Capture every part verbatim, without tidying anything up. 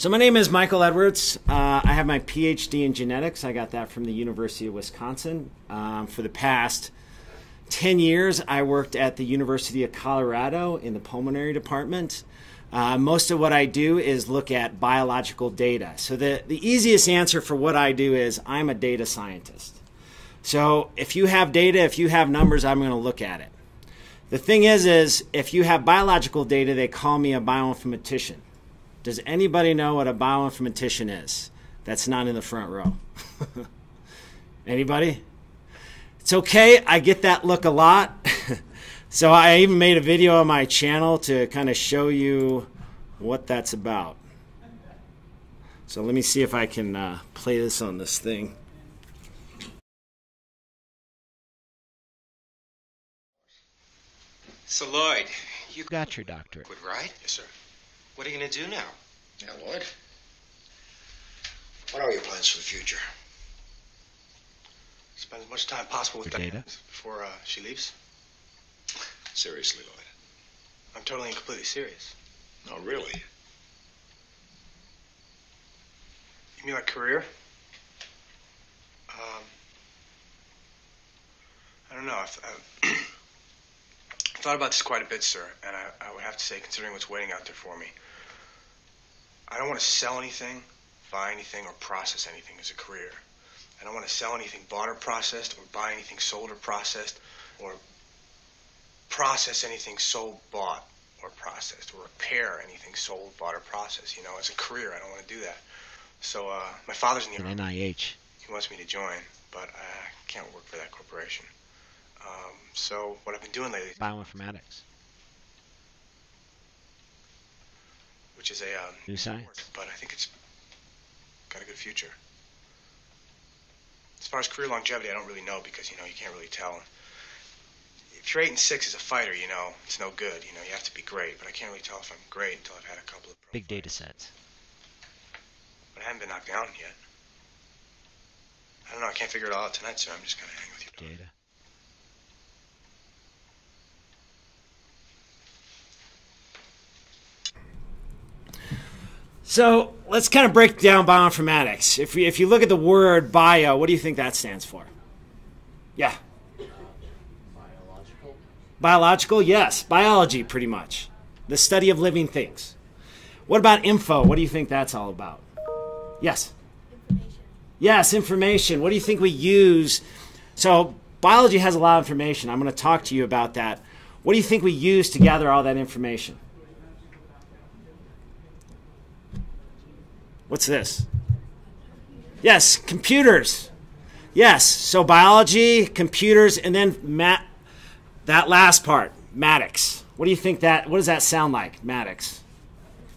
So my name is Michael Edwards. Uh, I have my PhD in genetics. I got that from the University of Wisconsin. Um, for the past ten years, I worked at the University of Colorado in the pulmonary department. Uh, most of what I do is look at biological data. So the, the easiest answer for what I do is I'm a data scientist. So if you have data, if you have numbers, I'm going to look at it. The thing is, is if you have biological data, they call me a bioinformatician. Does anybody know what a bioinformatician is? That's not in the front row. Anybody? It's okay. I get that look a lot. So I even made a video on my channel to kind of show you what that's about. So let me see if I can uh, play this on this thing. So Lloyd, you got your doctorate, right? Yes, sir. What are you going to do now? Now, Lloyd, what are your plans for the future? Spend as much time possible with Diana before uh, she leaves. Seriously, Lloyd. I'm totally and completely serious. No, really? You mean like career? Um, I don't know. I've, I've thought about this quite a bit, sir, and I, I would have to say, considering what's waiting out there for me, I don't want to sell anything, buy anything, or process anything as a career. I don't want to sell anything bought or processed, or buy anything sold or processed, or process anything sold, bought, or processed, or repair anything sold, bought, or processed. You know, as a career, I don't want to do that. So uh, my father's in the N I H. He wants me to join, but I can't work for that corporation. Um, so what I've been doing lately, bioinformatics, which is a um, new science, but I think it's got a good future. As far as career longevity, I don't really know, because you know you can't really tell. If you're eight and six as a fighter, you know it's no good. You know you have to be great, but I can't really tell if I'm great until I've had a couple of big data sets. But I haven't been knocked down yet. I don't know. I can't figure it all out tonight, so I'm just gonna hang with you. Data. So let's kind of break down bioinformatics. If, we, if you look at the word bio, what do you think that stands for? Yeah. Uh, biological. Biological, yes. Biology, pretty much. The study of living things. What about info? What do you think that's all about? Yes. Information. Yes, information. What do you think we use? So biology has a lot of information. I'm going to talk to you about that. What do you think we use to gather all that information? What's this? Yes, computers. Yes, so biology, computers, and then mat that last part, matics. What do you think that, what does that sound like, matics?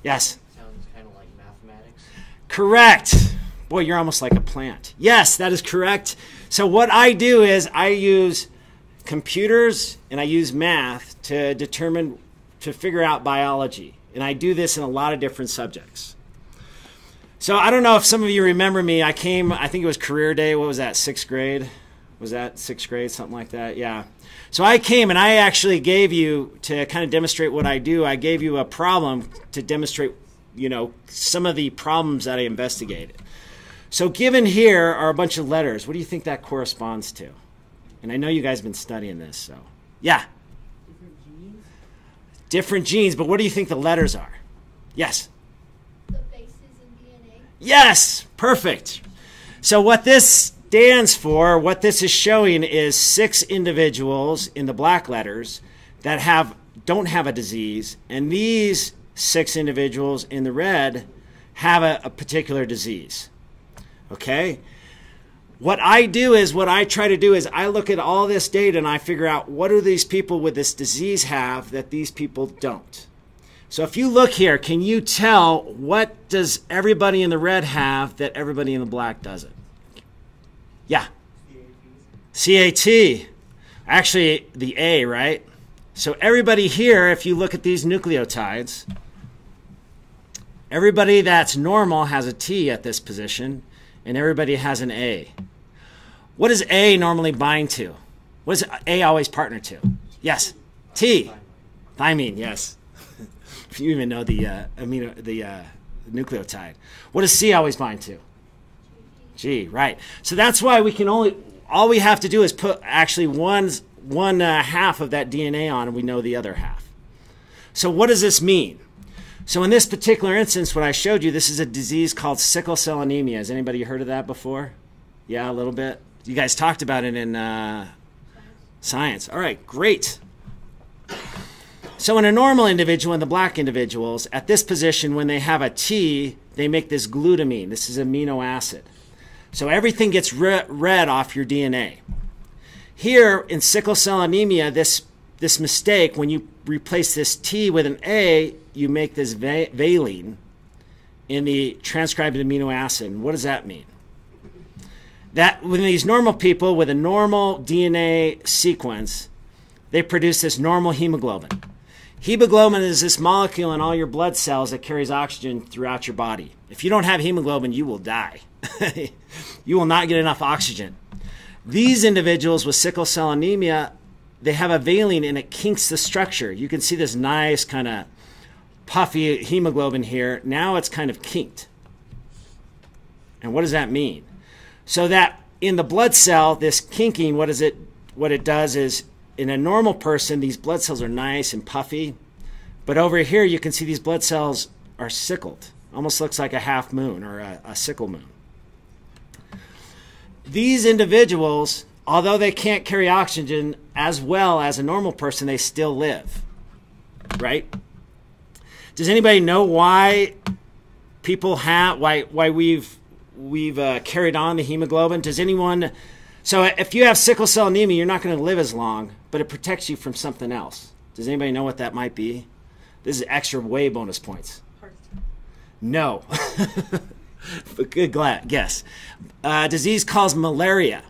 Yes? Sounds kind of like mathematics. Correct. Boy, you're almost like a plant. Yes, that is correct. So what I do is I use computers and I use math to determine, to figure out biology. And I do this in a lot of different subjects. So I don't know if some of you remember me. I came, I think it was career day. What was that, sixth grade? Was that sixth grade, something like that? Yeah. So I came and I actually gave you, to kind of demonstrate what I do, I gave you a problem to demonstrate, you know, some of the problems that I investigated. So given here are a bunch of letters. What do you think that corresponds to? And I know you guys have been studying this, so. Yeah? Different genes. Different genes, but what do you think the letters are? Yes? Yes, perfect. So what this stands for, what this is showing, is six individuals in the black letters that have don't have a disease, and these six individuals in the red have a, a particular disease. Okay? What I do is, what I try to do is I look at all this data and I figure out what do these people with this disease have that these people don't. So if you look here, can you tell what does everybody in the red have that everybody in the black doesn't? Yeah. C A T. C A T. Actually, the A, right? So everybody here, if you look at these nucleotides, everybody that's normal has a T at this position, and everybody has an A. What does A normally bind to? What does A always partner to? Yes. T. Thymine, yes. If you even know the uh, amino, the uh, nucleotide. What does C always bind to? G, right. So that's why we can only, all we have to do is put actually one, one uh, half of that D N A on, and we know the other half. So what does this mean? So in this particular instance, what I showed you, this is a disease called sickle cell anemia. Has anybody heard of that before? Yeah, a little bit. You guys talked about it in uh, science. All right, great. So in a normal individual, in the black individuals, at this position, when they have a T, they make this glutamine. This is amino acid. So everything gets re read off your D N A. Here in sickle cell anemia, this, this mistake, when you replace this T with an A, you make this va valine in the transcribed amino acid. And what does that mean? That when these normal people with a normal D N A sequence, they produce this normal hemoglobin. Hemoglobin is this molecule in all your blood cells that carries oxygen throughout your body. If you don't have hemoglobin, you will die. You will not get enough oxygen. These individuals with sickle cell anemia, they have a valine and it kinks the structure. You can see this nice kind of puffy hemoglobin here. Now it's kind of kinked. And what does that mean? So that in the blood cell, this kinking, what is it, what it does is, in a normal person, these blood cells are nice and puffy, but over here you can see these blood cells are sickled. Almost looks like a half moon or a, a sickle moon. These individuals, although they can't carry oxygen as well as a normal person, they still live, right? Does anybody know why people have, why why we've we've uh, carried on the hemoglobin? Does anyone? So if you have sickle cell anemia, you're not going to live as long, but it protects you from something else. Does anybody know what that might be? This is extra way bonus points. Heart attack. No. But good guess. Uh, disease called malaria.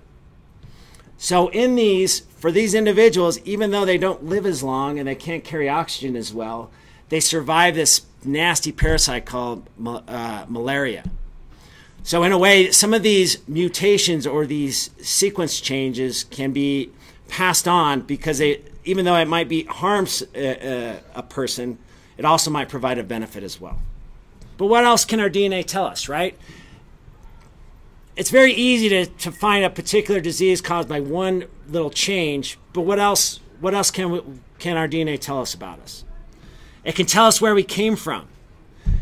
So in these, for these individuals, even though they don't live as long and they can't carry oxygen as well, they survive this nasty parasite called uh, malaria. So in a way, some of these mutations or these sequence changes can be passed on because they, even though it might be harms a, a, a person, it also might provide a benefit as well. But what else can our D N A tell us, right? It's very easy to, to find a particular disease caused by one little change, but what else, what else can, we, can our D N A tell us about us? It can tell us where we came from.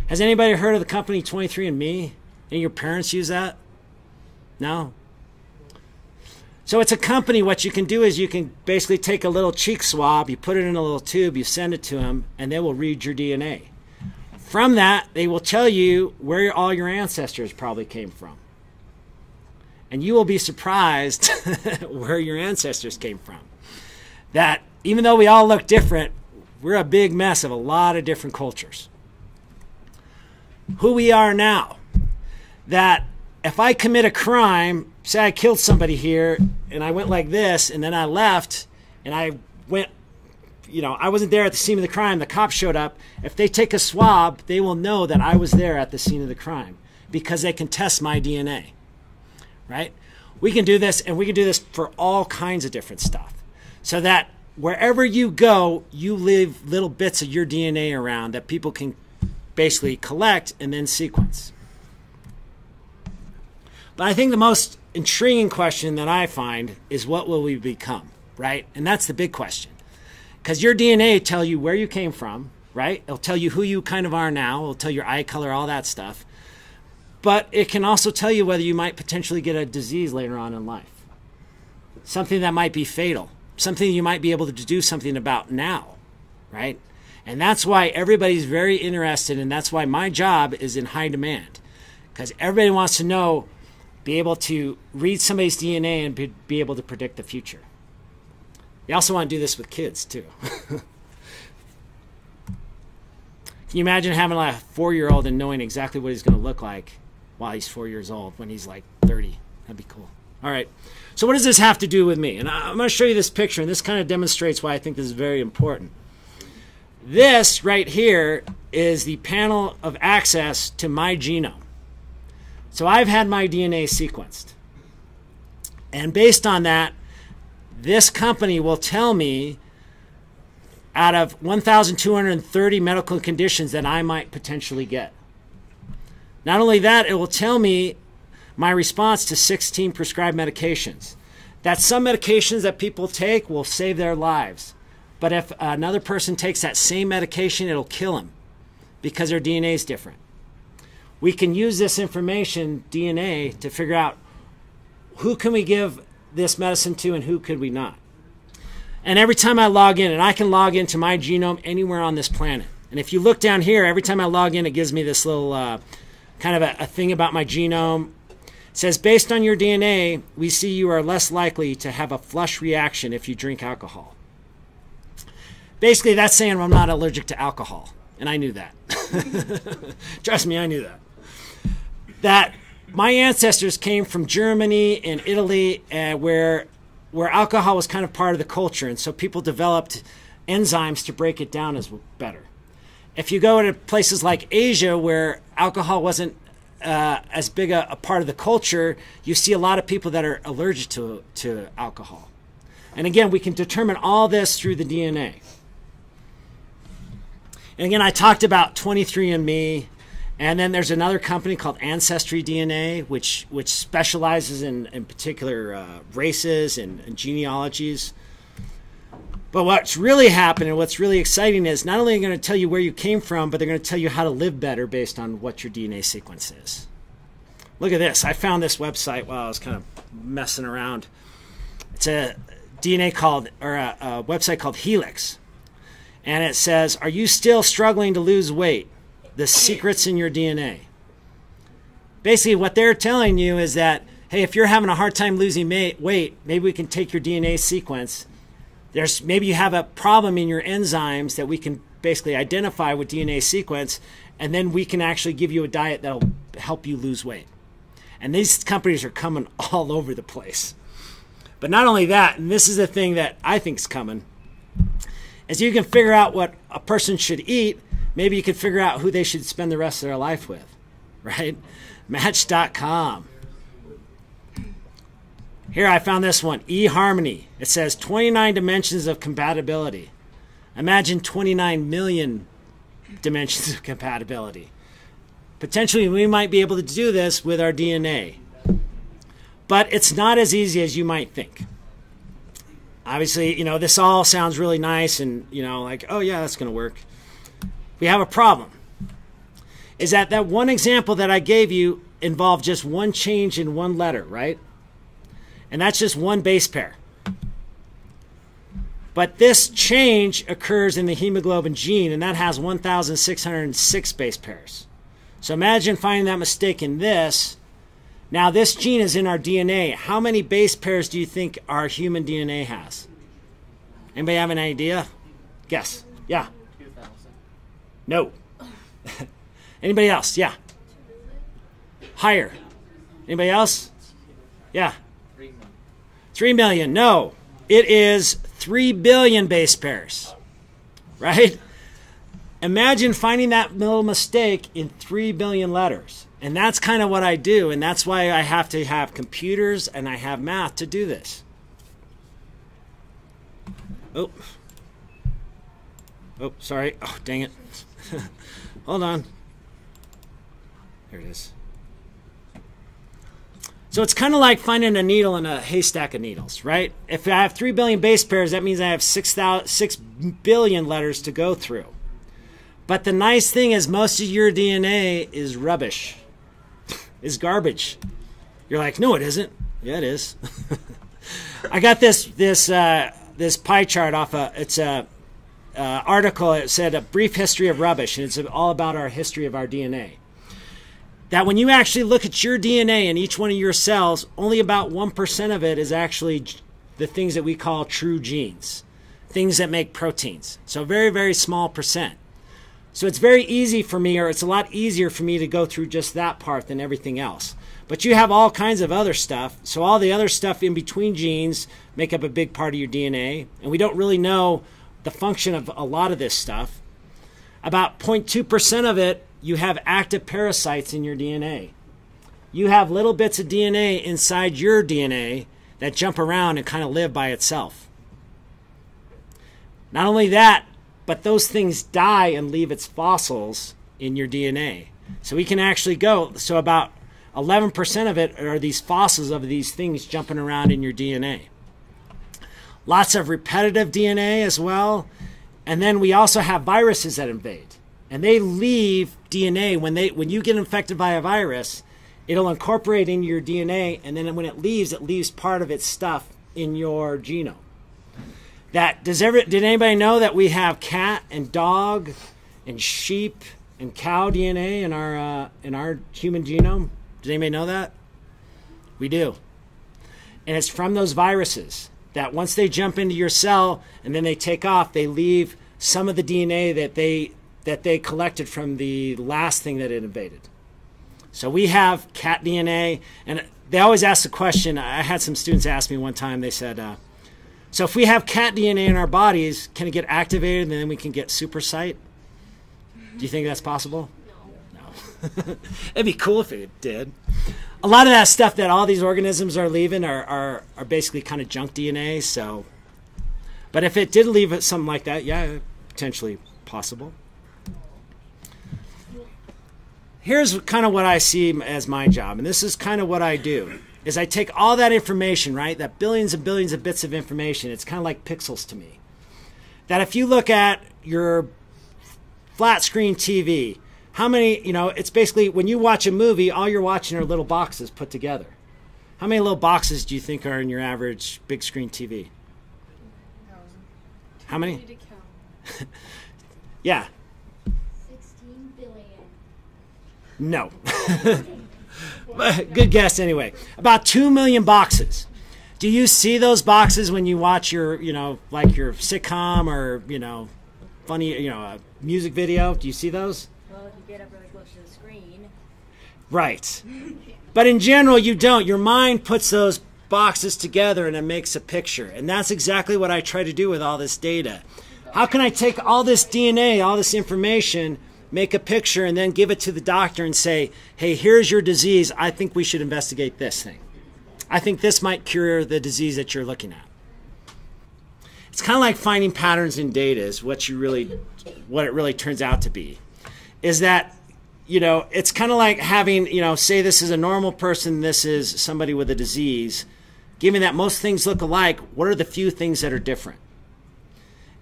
Has anybody heard of the company twenty-three and me? And your parents use that? No? So it's a company. What you can do is you can basically take a little cheek swab, you put it in a little tube, you send it to them, and they will read your D N A. From that, they will tell you where all your ancestors probably came from. And you will be surprised where your ancestors came from. That even though we all look different, we're a big mess of a lot of different cultures. Who we are now. That if I commit a crime, say I killed somebody here and I went like this and then I left and I went, you know, I wasn't there at the scene of the crime, the cops showed up. If they take a swab, they will know that I was there at the scene of the crime because they can test my D N A, right? We can do this, and we can do this for all kinds of different stuff. So that wherever you go, you leave little bits of your D N A around that people can basically collect and then sequence. But I think the most intriguing question that I find is what will we become, right? And that's the big question. Because your D N A tells you where you came from, right? It'll tell you who you kind of are now. It'll tell your eye color, all that stuff. But it can also tell you whether you might potentially get a disease later on in life. Something that might be fatal. Something you might be able to do something about now, right? And that's why everybody's very interested, and that's why my job is in high demand. Because everybody wants to know, be able to read somebody's D N A and be, be able to predict the future. You also want to do this with kids, too. Can you imagine having like a four-year-old and knowing exactly what he's going to look like while he's four years old when he's like thirty? That'd be cool. All right. So what does this have to do with me? And I'm going to show you this picture, and this kind of demonstrates why I think this is very important. This right here is the panel of access to my genome. So I've had my D N A sequenced. And based on that, this company will tell me out of one thousand two hundred thirty medical conditions that I might potentially get. Not only that, it will tell me my response to sixteen prescribed medications. That some medications that people take will save their lives. But if another person takes that same medication, it'll kill them because their D N A is different. We can use this information, D N A, to figure out who can we give this medicine to and who could we not. And every time I log in, and I can log into my genome anywhere on this planet. And if you look down here, every time I log in, it gives me this little uh, kind of a, a thing about my genome. It says, based on your D N A, we see you are less likely to have a flush reaction if you drink alcohol. Basically, that's saying I'm not allergic to alcohol. And I knew that. Trust me, I knew that. That my ancestors came from Germany and Italy, uh, where, where alcohol was kind of part of the culture. And so people developed enzymes to break it down as better. If you go to places like Asia, where alcohol wasn't uh, as big a, a part of the culture, you see a lot of people that are allergic to, to alcohol. And again, we can determine all this through the D N A. And again, I talked about twenty-three and me, and then there's another company called Ancestry D N A, which, which specializes in, in particular uh, races and, and genealogies. But what's really happening and what's really exciting is not only are they going to tell you where you came from, but they're going to tell you how to live better based on what your D N A sequence is. Look at this. I found this website while I was kind of messing around. It's a D N A called, or a, a website called Helix. And it says, are you still struggling to lose weight? The secret's in your D N A. Basically, what they're telling you is that, hey, if you're having a hard time losing weight, maybe we can take your D N A sequence. There's, maybe you have a problem in your enzymes that we can basically identify with D N A sequence, and then we can actually give you a diet that'll help you lose weight. And these companies are coming all over the place. But not only that, and this is the thing that I think is coming, is you can figure out what a person should eat. Maybe you can figure out who they should spend the rest of their life with, right? Match dot com. Here, I found this one, eHarmony. It says twenty-nine dimensions of compatibility. Imagine twenty-nine million dimensions of compatibility. Potentially, we might be able to do this with our D N A. But it's not as easy as you might think. Obviously, you know, this all sounds really nice and, you know, like, oh, yeah, that's going to work. We have a problem. Is that that one example that I gave you involved just one change in one letter, right? And that's just one base pair. But this change occurs in the hemoglobin gene, and that has one thousand six hundred six base pairs. So imagine finding that mistake in this. Now, this gene is in our D N A. How many base pairs do you think our human D N A has? Anybody have an idea? Guess. Yeah. two thousand. No. Anybody else? Yeah. Higher. Anybody else? Yeah. three million. No, it is three billion base pairs, right? Imagine finding that little mistake in three billion letters. And that's kind of what I do. And that's why I have to have computers and I have math to do this. Oh, oh, sorry. Oh, dang it. Hold on. Here it is. So it's kind of like finding a needle in a haystack of needles, right? If I have three billion base pairs, that means I have six billion letters to go through. But the nice thing is most of your D N A is rubbish, is garbage. You're like, no, it isn't. Yeah, it is. I got this, this, uh, this pie chart off a, it's a uh, article. It said a brief history of rubbish, and it's all about our history of our D N A. That when you actually look at your D N A in each one of your cells, only about one percent of it is actually the things that we call true genes, things that make proteins. So very, very small percent. So it's very easy for me, or it's a lot easier for me to go through just that part than everything else. But you have all kinds of other stuff. So all the other stuff in between genes make up a big part of your D N A. And we don't really know the function of a lot of this stuff. About zero point two percent of it, you have active parasites in your D N A. You have little bits of D N A inside your D N A that jump around and kind of live by itself. Not only that, but those things die and leave its fossils in your D N A. So we can actually go, so about eleven percent of it are these fossils of these things jumping around in your D N A. Lots of repetitive D N A as well. And then we also have viruses that invade. And they leave D N A. When they when you get infected by a virus, it'll incorporate into your D N A. And then when it leaves, it leaves part of its stuff in your genome. That does ever did anybody know that we have cat and dog and sheep and cow D N A in our uh, in our human genome? Does anybody know that? We do. And it's from those viruses that once they jump into your cell and then they take off, they leave some of the D N A that they that they collected from the last thing that it invaded. So we have cat D N A, and they always ask the question. I had some students ask me one time, they said, uh, so if we have cat D N A in our bodies, can it get activated and then we can get supersite? Do you think that's possible? No. No. It'd be cool if it did. A lot of that stuff that all these organisms are leaving are, are, are basically kind of junk D N A. So, but if it did leave it something like that, yeah, potentially possible. Here's kind of what I see as my job, and this is kind of what I do, is I take all that information, right, that billions and billions of bits of information, it's kind of like pixels to me, that if you look at your flat screen T V, how many, you know, it's basically when you watch a movie, all you're watching are little boxes put together. How many little boxes do you think are in your average big screen T V? How many? Yeah. No. Good guess anyway. About two million boxes. Do you see those boxes when you watch your, you know, like your sitcom or, you know, funny, you know, a music video? Do you see those? Well, if you get up really close to the screen. Right. But in general, you don't. Your mind puts those boxes together and it makes a picture. And that's exactly what I try to do with all this data. How can I take all this D N A, all this information, make a picture, and then give it to the doctor and say, hey, here's your disease. I think we should investigate this thing. I think this might cure the disease that you're looking at. It's kind of like finding patterns in data is what you really, what it really turns out to be. Is that, you know, it's kind of like having, you know, say this is a normal person, this is somebody with a disease. Given that most things look alike, what are the few things that are different?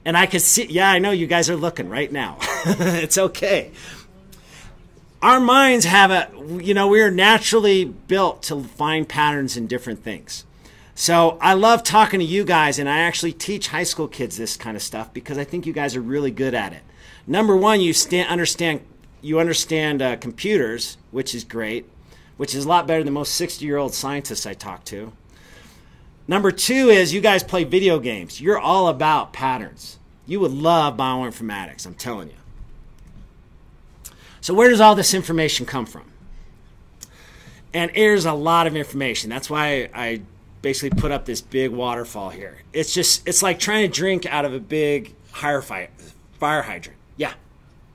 And I could see, yeah, I know you guys are looking right now. It's okay. Our minds have a, you know, we are naturally built to find patterns in different things. So I love talking to you guys, and I actually teach high school kids this kind of stuff because I think you guys are really good at it. Number one, you understand, you understand uh, computers, which is great, which is a lot better than most sixty-year-old scientists I talk to. Number two is you guys play video games. You're all about patterns. You would love bioinformatics, I'm telling you. So where does all this information come from? And there's a lot of information. That's why I basically put up this big waterfall here. It's just, it's like trying to drink out of a big fire fire hydrant. Yeah?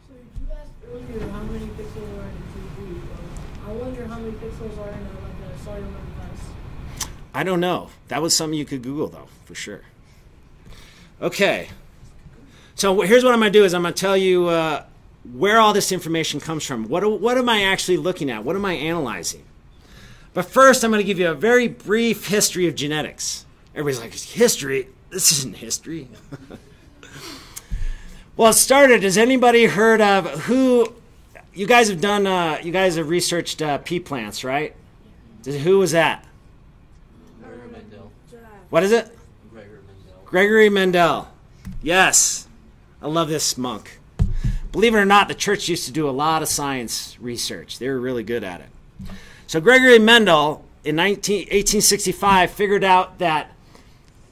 So you asked earlier how many pixels are in a T V. I wonder how many pixels are in a, like a cellular device. I don't know. That was something you could Google, though, for sure. Okay. So here's what I'm going to do is I'm going to tell you uh, where all this information comes from. What, what am I actually looking at? What am I analyzing? But first, I'm going to give you a very brief history of genetics. Everybody's like, history? This isn't history. Well, it started. Has anybody heard of who? You guys have done, uh, you guys have researched uh, pea plants, right? Who was that? What is it? Gregor Mendel. Gregory Mendel. Yes. I love this monk. Believe it or not, the church used to do a lot of science research. They were really good at it. So Gregory Mendel in eighteen sixty-five figured out that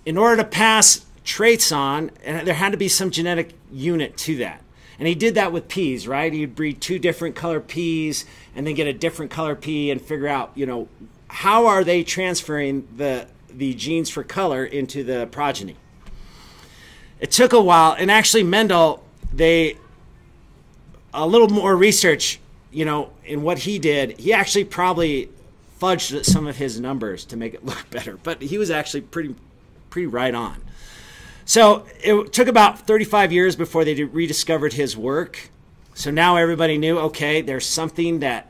in order to pass traits on, there had to be some genetic unit to that. And he did that with peas, right? He'd breed two different color peas and then get a different color pea and figure out, you know, how are they transferring the the genes for color into the progeny. It took a while, and actually Mendel, they, a little more research, you know, in what he did, he actually probably fudged some of his numbers to make it look better, but he was actually pretty, pretty right on. So it took about thirty-five years before they rediscovered his work, So now everybody knew, okay, there's something that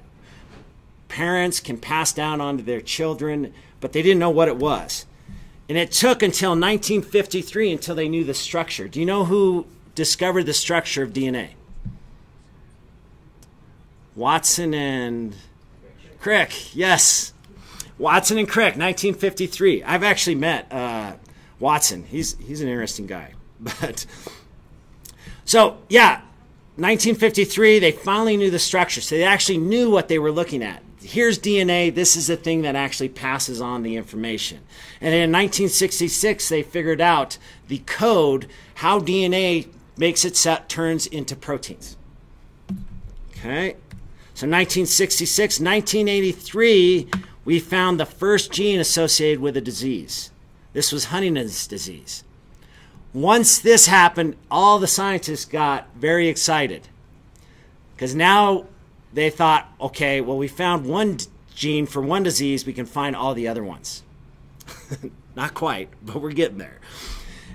parents can pass down onto their children, but they didn't know what it was. And it took until nineteen fifty-three until they knew the structure. Do you know who discovered the structure of D N A? Watson and Crick. Yes. Watson and Crick, nineteen fifty-three. I've actually met uh, Watson. He's, he's an interesting guy. But so, yeah, nineteen fifty-three, they finally knew the structure. So they actually knew what they were looking at. Here's D N A. This is the thing that actually passes on the information. And then in nineteen sixty-six, they figured out the code, how D N A makes itself, turns into proteins. Okay. So nineteen sixty-six, nineteen eighty-three, we found the first gene associated with a disease. This was Huntington's disease. Once this happened, all the scientists got very excited because now they thought, okay, well, we found one gene for one disease. We can find all the other ones. Not quite, but we're getting there.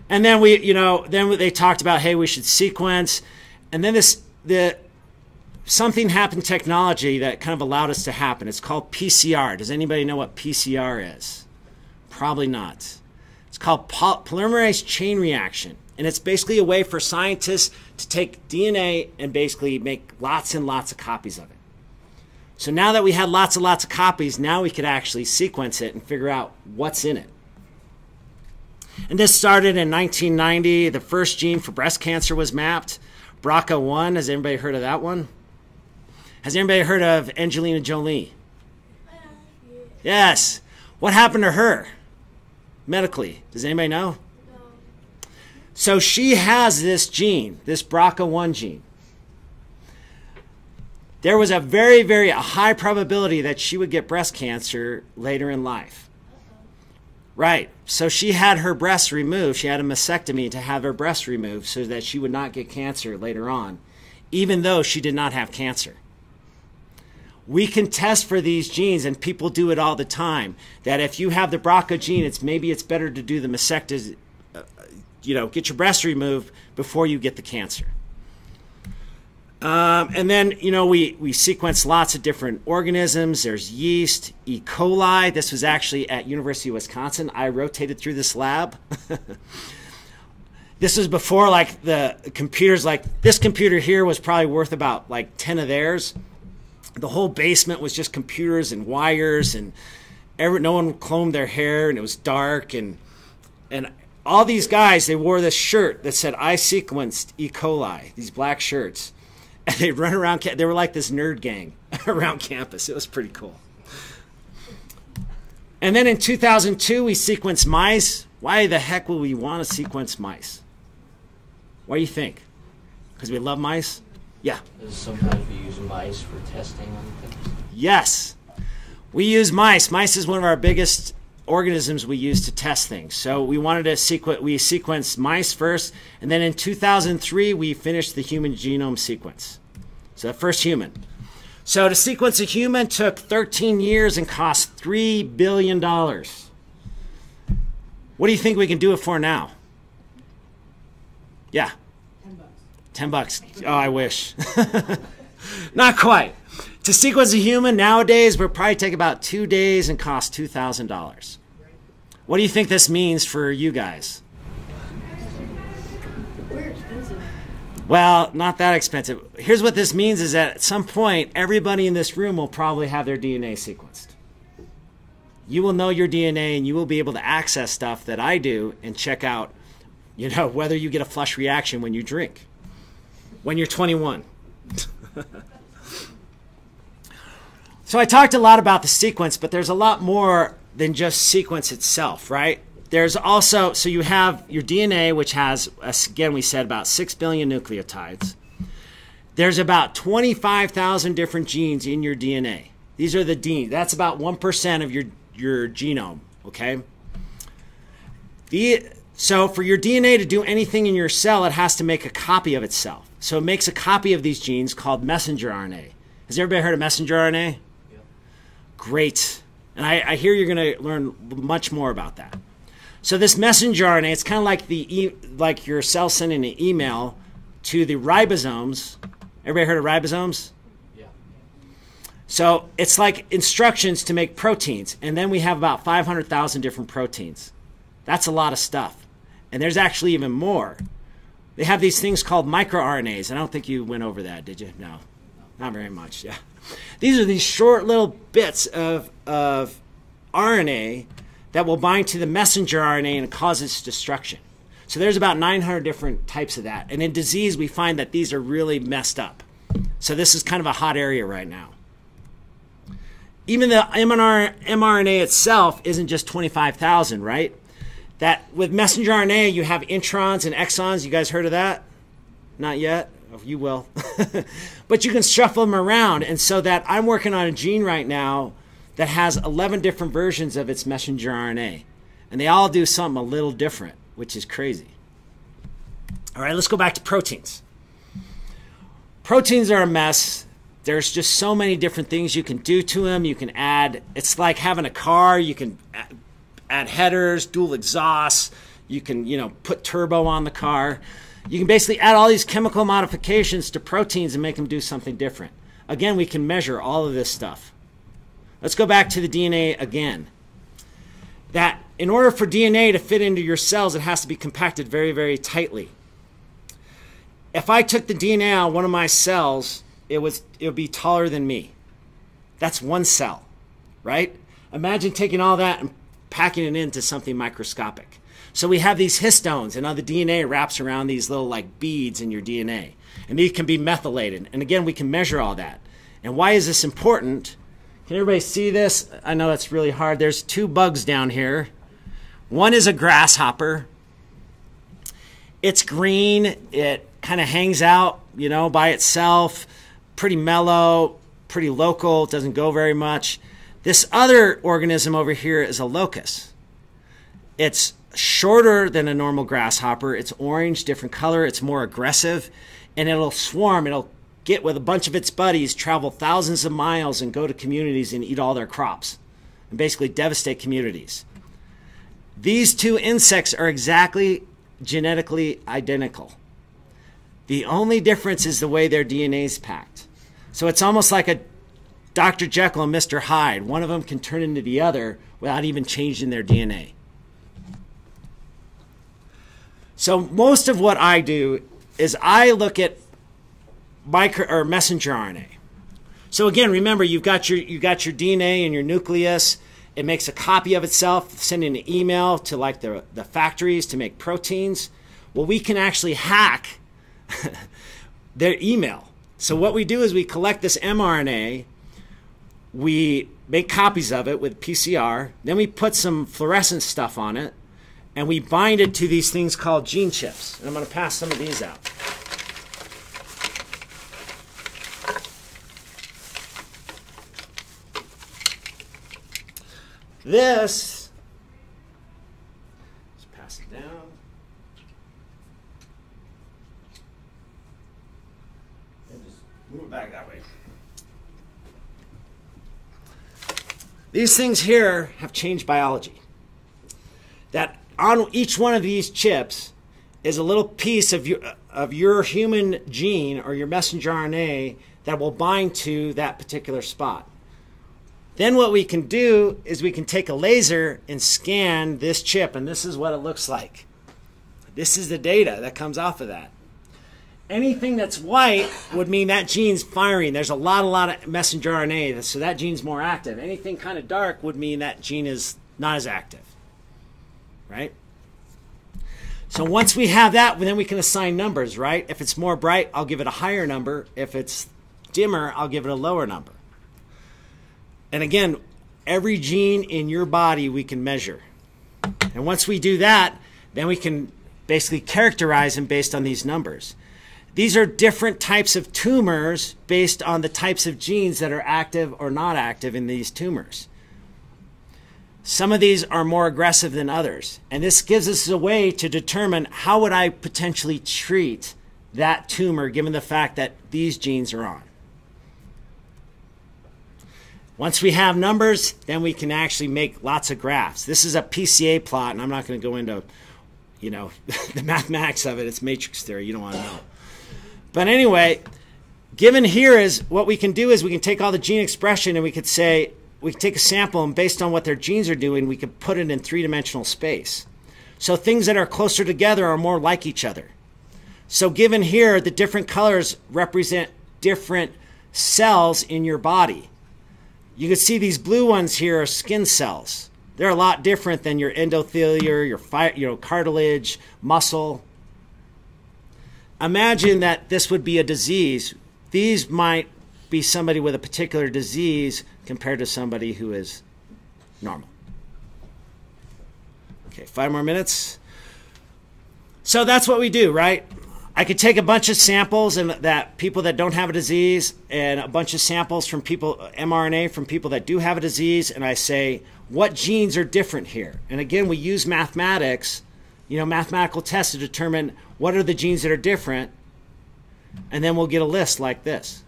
And then we, you know, then they talked about, hey, we should sequence. And then this, the something happened technology that kind of allowed us to happen. It's called P C R. Does anybody know what P C R is? Probably not. It's called polymerase chain reaction. And it's basically a way for scientists to take D N A and basically make lots and lots of copies of it. So now that we had lots and lots of copies, now we could actually sequence it and figure out what's in it. And this started in nineteen ninety. The first gene for breast cancer was mapped. B R C A one, has anybody heard of that one? Has anybody heard of Angelina Jolie? Yes. What happened to her medically? Does anybody know? So she has this gene, this B R C A one gene. There was a very, very a high probability that she would get breast cancer later in life. Right. So she had her breasts removed. She had a mastectomy to have her breasts removed so that she would not get cancer later on, even though she did not have cancer. We can test for these genes, and people do it all the time, that if you have the B R C A gene, it's maybe it's better to do the mastectomy, you know, get your breast removed before you get the cancer. Um, and then, you know, we, we sequence lots of different organisms. There's yeast, E. coli. This was actually at University of Wisconsin. I rotated through this lab. This was before, like, the computers, like, this computer here was probably worth about, like, ten of theirs. The whole basement was just computers and wires, and every, no one combed their hair, and it was dark, and and... all these guys, they wore this shirt that said, I sequenced E. coli, these black shirts. And they'd run around, they were like this nerd gang around campus. It was pretty cool. And then in two thousand two, we sequenced mice. Why the heck would we want to sequence mice? What do you think? Because we love mice? Yeah. Sometimes we use mice for testing on things. Yes. We use mice. Mice is one of our biggest organisms we use to test things. So we wanted to sequence, we sequenced mice first, and then in two thousand three, we finished the human genome sequence. So the first human. So to sequence a human took thirteen years and cost three billion dollars. What do you think we can do it for now? Yeah. ten bucks. ten bucks. Oh, I wish. Not quite. To sequence a human nowadays would probably take about two days and cost two thousand dollars. What do you think this means for you guys? We're expensive. Well, not that expensive. Here's what this means is that at some point, everybody in this room will probably have their D N A sequenced. You will know your D N A, and you will be able to access stuff that I do and check out, you know, whether you get a flush reaction when you drink, when you're twenty-one. So I talked a lot about the sequence, but there's a lot more than just sequence itself, right? There's also, so you have your D N A, which has, again, we said about six billion nucleotides. There's about twenty-five thousand different genes in your D N A. These are the genes. That's about one percent of your, your genome, okay? The, so for your D N A to do anything in your cell, it has to make a copy of itself. So it makes a copy of these genes called messenger R N A. Has everybody heard of messenger R N A? Great. And I, I hear you're going to learn much more about that. So this messenger R N A, it's kind of like the e, like your cell sending an email to the ribosomes. Everybody heard of ribosomes? Yeah. So it's like instructions to make proteins, and then we have about five hundred thousand different proteins. That's a lot of stuff, and there's actually even more. They have these things called microRNAs, and I don't think you went over that, did you? No, not very much, yeah. These are these short little bits of, of R N A that will bind to the messenger R N A and cause its destruction. So there's about nine hundred different types of that. And in disease, we find that these are really messed up. So this is kind of a hot area right now. Even the mRNA itself isn't just twenty-five thousand, right? That with messenger R N A, you have introns and exons. You guys heard of that? Not yet. Oh, you will. But you can shuffle them around. And so that I'm working on a gene right now that has eleven different versions of its messenger R N A. And they all do something a little different, which is crazy. All right, let's go back to proteins. Proteins are a mess. There's just so many different things you can do to them. You can add, it's like having a car. You can add headers, dual exhausts. You can, you know, put turbo on the car. You can basically add all these chemical modifications to proteins and make them do something different. Again, we can measure all of this stuff. Let's go back to the D N A again. That in order for D N A to fit into your cells, it has to be compacted very, very tightly. If I took the D N A out of one of my cells, it was, it would be taller than me. That's one cell, right? Imagine taking all that and packing it into something microscopic. So we have these histones, and all the D N A wraps around these little like beads in your D N A. And these can be methylated. And again, we can measure all that. And why is this important? Can everybody see this? I know that's really hard. There's two bugs down here. One is a grasshopper. It's green. It kind of hangs out, you know, by itself. Pretty mellow, pretty local. It doesn't go very much. This other organism over here is a locust. It's shorter than a normal grasshopper. It's orange, different color. It's more aggressive, and it'll swarm. It'll get with a bunch of its buddies, travel thousands of miles, and go to communities and eat all their crops and basically devastate communities. These two insects are exactly genetically identical. The only difference is the way their D N A is packed. So it's almost like a Doctor Jekyll and Mister Hyde. One of them can turn into the other without even changing their D N A. So most of what I do is I look at micro or messenger R N A. So again, remember, you've got your you got your D N A in your nucleus. It makes a copy of itself, sending an email to like the the factories to make proteins. Well, we can actually hack their email. So what we do is we collect this mRNA, we make copies of it with P C R, then we put some fluorescent stuff on it, and we bind it to these things called gene chips. And I'm going to pass some of these out. This, let's pass it down. And just move it back that way. These things here have changed biology. That on each one of these chips is a little piece of your, of your human gene or your messenger R N A that will bind to that particular spot. Then what we can do is we can take a laser and scan this chip, and this is what it looks like. This is the data that comes off of that. Anything that's white would mean that gene's firing. There's a lot, a lot of messenger R N A, so that gene's more active. Anything kind of dark would mean that gene is not as active, right? So once we have that, then we can assign numbers, right? If it's more bright, I'll give it a higher number. If it's dimmer, I'll give it a lower number. And again, every gene in your body we can measure. And once we do that, then we can basically characterize them based on these numbers. These are different types of tumors based on the types of genes that are active or not active in these tumors. Some of these are more aggressive than others. And this gives us a way to determine how would I potentially treat that tumor given the fact that these genes are on. Once we have numbers, then we can actually make lots of graphs. This is a P C A plot, and I'm not going to go into, you know, the mathematics of it. It's matrix theory. You don't want to know. But anyway, Given here is what we can do is we can take all the gene expression and we could say, we can take a sample and based on what their genes are doing, we could put it in three-dimensional space. So things that are closer together are more like each other. So given here, the different colors represent different cells in your body. You can see these blue ones here are skin cells. They're a lot different than your endothelium, your, fi your cartilage, muscle. Imagine that this would be a disease. These might be somebody with a particular disease compared to somebody who is normal. Okay, five more minutes. So that's what we do, right? I could take a bunch of samples and that people that don't have a disease and a bunch of samples from people, m R N A from people that do have a disease, and I say, what genes are different here? And again, we use mathematics, you know, mathematical tests to determine what are the genes that are different, and then we'll get a list like this.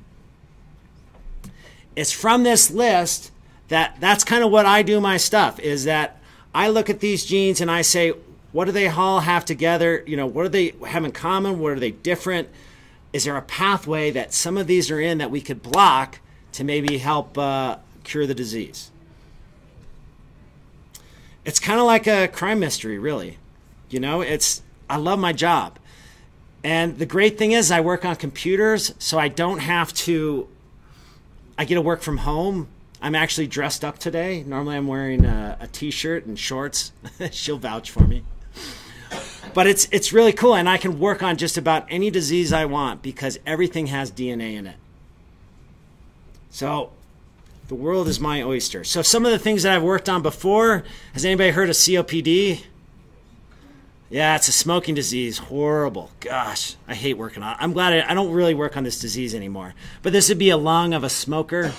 It's from this list that that's kind of what I do my stuff, is that I look at these genes and I say, what do they all have together? You know, what do they have in common? What are they different? Is there a pathway that some of these are in that we could block to maybe help uh, cure the disease? It's kind of like a crime mystery, really. You know, it's, I love my job. And the great thing is I work on computers, so I don't have to, I get to work from home. I'm actually dressed up today. Normally I'm wearing a, a t-shirt and shorts. She'll vouch for me. But it's it's really cool, and I can work on just about any disease I want because everything has D N A in it. So the world is my oyster. So some of the things that I've worked on before, has anybody heard of C O P D? Yeah, it's a smoking disease. Horrible. Gosh, I hate working on it. I'm glad I, I don't really work on this disease anymore. But this would be a lung of a smoker.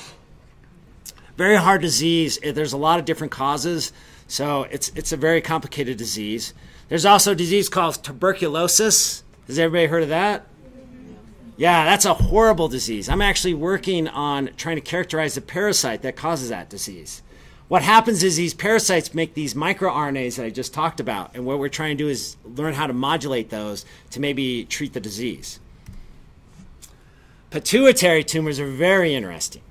Very hard disease. There's a lot of different causes, so it's it's a very complicated disease. There's also a disease called tuberculosis. Has everybody heard of that? Yeah, that's a horrible disease. I'm actually working on trying to characterize the parasite that causes that disease. What happens is these parasites make these microRNAs that I just talked about, and what we're trying to do is learn how to modulate those to maybe treat the disease. Pituitary tumors are very interesting.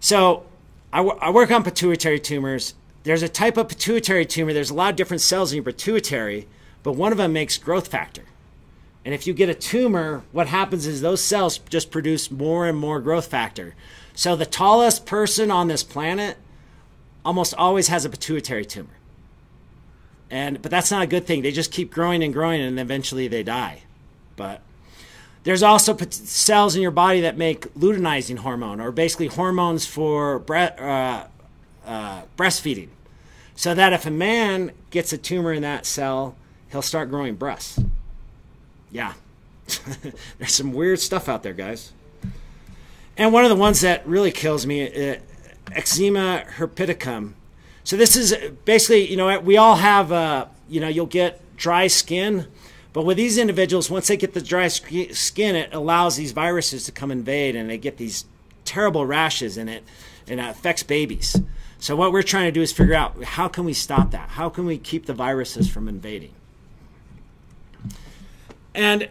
So I, w I work on pituitary tumors. There's a type of pituitary tumor. There's a lot of different cells in your pituitary, but one of them makes growth factor. And if you get a tumor, what happens is those cells just produce more and more growth factor. So the tallest person on this planet almost always has a pituitary tumor. And, but that's not a good thing. They just keep growing and growing, and eventually they die. But there's also cells in your body that make luteinizing hormone, or basically hormones for bre uh, uh, breastfeeding. So that if a man gets a tumor in that cell, he'll start growing breasts. Yeah. There's some weird stuff out there, guys. And one of the ones that really kills me, uh, eczema herpeticum. So this is basically, you know, we all have, uh, you know, you'll get dry skin. But with these individuals, once they get the dry skin, it allows these viruses to come invade, and they get these terrible rashes in it, and it affects babies. So what we're trying to do is figure out, how can we stop that? How can we keep the viruses from invading? And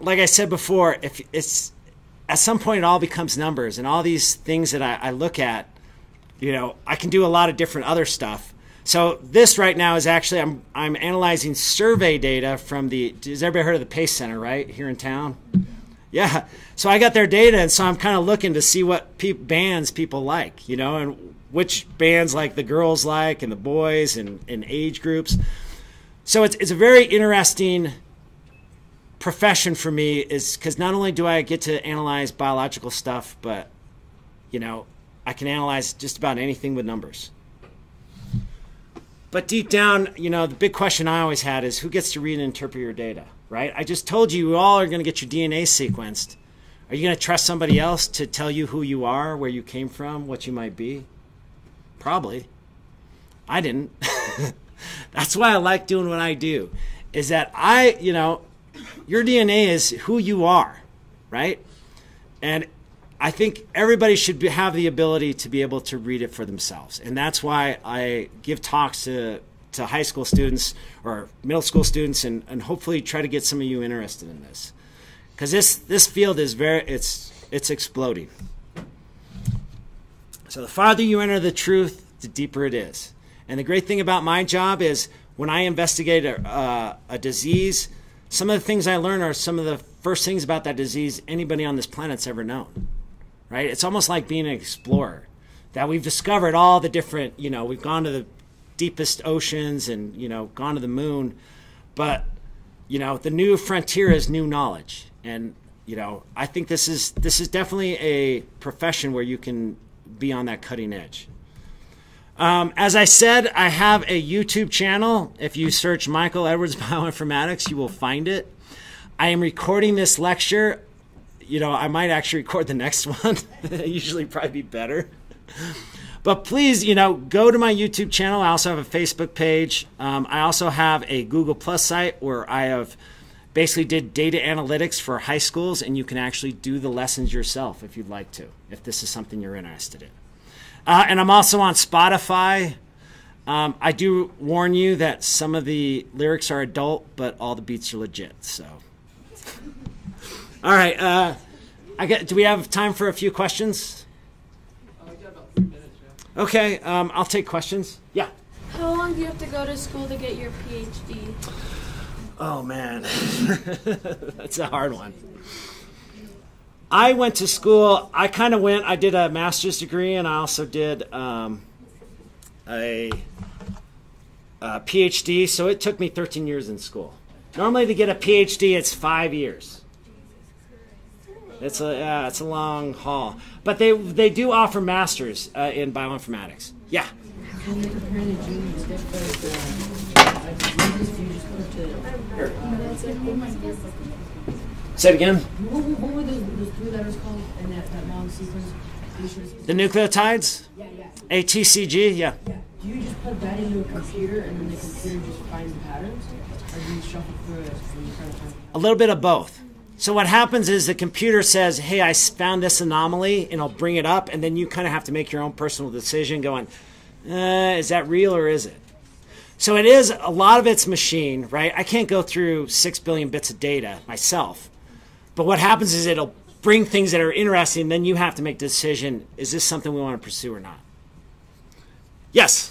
like I said before, if it's at some point it all becomes numbers, and all these things that I, I look at, you know, I can do a lot of different other stuff. So this right now is actually, I'm, I'm analyzing survey data from the, has everybody heard of the Pace Center, right, here in town? Yeah. So I got their data, and so I'm kind of looking to see what pe bands people like, you know, and which bands like the girls like and the boys and, and age groups. So it's, it's a very interesting profession for me, is because not only do I get to analyze biological stuff, but, you know, I can analyze just about anything with numbers. But deep down, you know, the big question I always had is, who gets to read and interpret your data, right? I just told you, you all are going to get your D N A sequenced. Are you going to trust somebody else to tell you who you are, where you came from, what you might be? Probably. I didn't. That's why I like doing what I do, is that I, you know, your D N A is who you are, right? And I think everybody should be, have the ability to be able to read it for themselves. And that's why I give talks to, to high school students or middle school students, and, and hopefully try to get some of you interested in this. Because this, this field is very, it's it's exploding. So the farther you enter the truth, the deeper it is. And the great thing about my job is when I investigate a, uh, a disease, some of the things I learn are some of the first things about that disease anybody on this planet's ever known, right? It's almost like being an explorer, that we've discovered all the different, you know, we've gone to the deepest oceans and, you know, gone to the moon, but, you know, the new frontier is new knowledge. And, you know, I think this is, this is definitely a profession where you can be on that cutting edge. Um, as I said, I have a YouTube channel. If you search Michael Edwards Bioinformatics, you will find it. I am recording this lecture. You know, I might actually record the next one. Usually probably be better. But please, you know, go to my YouTube channel. I also have a Facebook page. Um, I also have a Google Plus site where I have basically did data analytics for high schools, and you can actually do the lessons yourself if you'd like to, if this is something you're interested in. Uh, and I'm also on Spotify. Um, I do warn you that some of the lyrics are adult, but all the beats are legit. So, all right. Uh, I get. Do we have time for a few questions? Uh, we got about three minutes, yeah. Okay. Um, I'll take questions. Yeah. How long do you have to go to school to get your PhD? Oh man, that's a hard one. I went to school, I kind of went, I did a master's degree, and I also did um, a, a PhD, so it took me thirteen years in school. Normally to get a PhD, it's five years. It's a, uh, it's a long haul. But they, they do offer masters uh, in bioinformatics. Yeah? How do you compare the genes different? Say it again. What, what were those, those three letters called in that, that long sequence? The nucleotides? Yeah, yeah. A T C G, yeah. yeah. Do you just put that into a computer and then the computer just finds the patterns? Or do you shuffle through it and you try to find it? A little bit of both. So what happens is the computer says, hey, I found this anomaly, and I'll bring it up, and then you kind of have to make your own personal decision going, uh, is that real or is it? So it is, a lot of it's machine, right? I can't go through six billion bits of data myself. But what happens is it'll bring things that are interesting, and then you have to make a decision, is this something we want to pursue or not? Yes?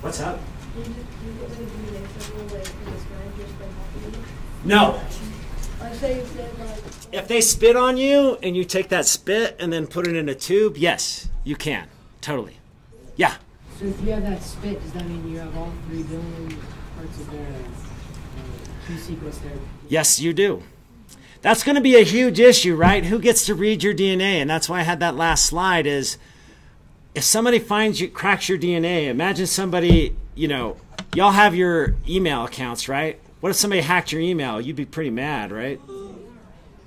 What's up? No. If they spit on you and you take that spit and then put it in a tube, yes, you can. Totally. Yeah. So if you have that spit, does that mean you have all three billion parts of their Q sequence there? Yes, you do. That's going to be a huge issue, right? Who gets to read your D N A? And that's why I had that last slide is if somebody finds you, cracks your D N A, imagine somebody, you know, y'all have your email accounts, right? What if somebody hacked your email? You'd be pretty mad, right?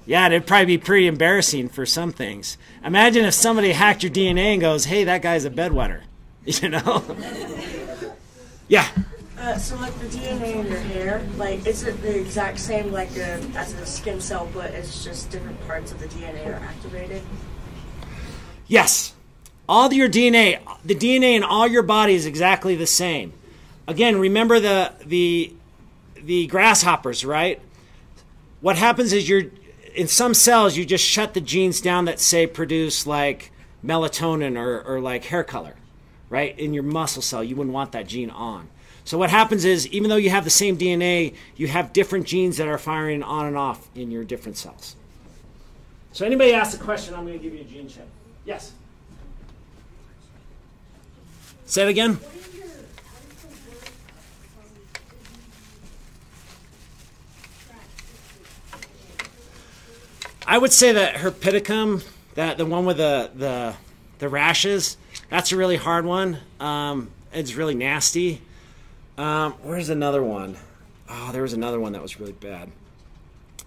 Yeah, it'd probably be pretty embarrassing for some things. Imagine if somebody hacked your D N A and goes, hey, that guy's a bedwetter. You know? Yeah. Uh, so like the D N A in your hair, like it's the exact same like a, as a skin cell, but it's just different parts of the D N A are activated? Yes. All your D N A, the D N A in all your body is exactly the same. Again, remember the, the, the grasshoppers, right? What happens is you're, in some cells, you just shut the genes down that say produce like melatonin or, or like hair color. Right? In your muscle cell, you wouldn't want that gene on. So what happens is, even though you have the same D N A, you have different genes that are firing on and off in your different cells. So anybody asks a question, I'm going to give you a gene check. Yes? Say it again. I would say that herpeticum, that the one with the, the, the rashes, that's a really hard one. Um, it's really nasty. Um, where's another one? Oh, there was another one that was really bad.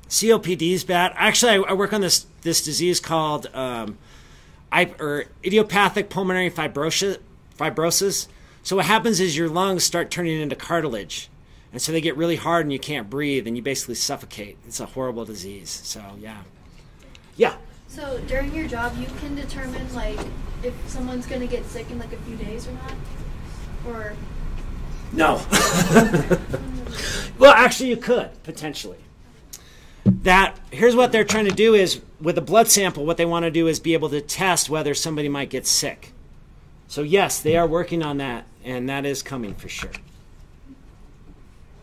C O P D is bad. Actually, I, I work on this this disease called um, I, or idiopathic pulmonary fibrosis, fibrosis. So what happens is your lungs start turning into cartilage. And so they get really hard and you can't breathe and you basically suffocate. It's a horrible disease. So, yeah. Yeah. So during your job, you can determine, like, if someone's going to get sick in, like, a few days or not? Or No. Well, actually, you could, potentially. That, here's what they're trying to do is, with a blood sample, what they want to do is be able to test whether somebody might get sick. So yes, they are working on that, and that is coming for sure.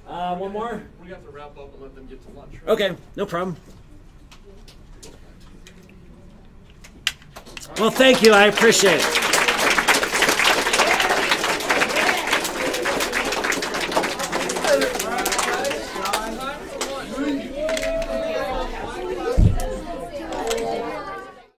Uh, one more? We have to wrap up and let them get to lunch. Right? Okay, no problem. Well, thank you. I appreciate it.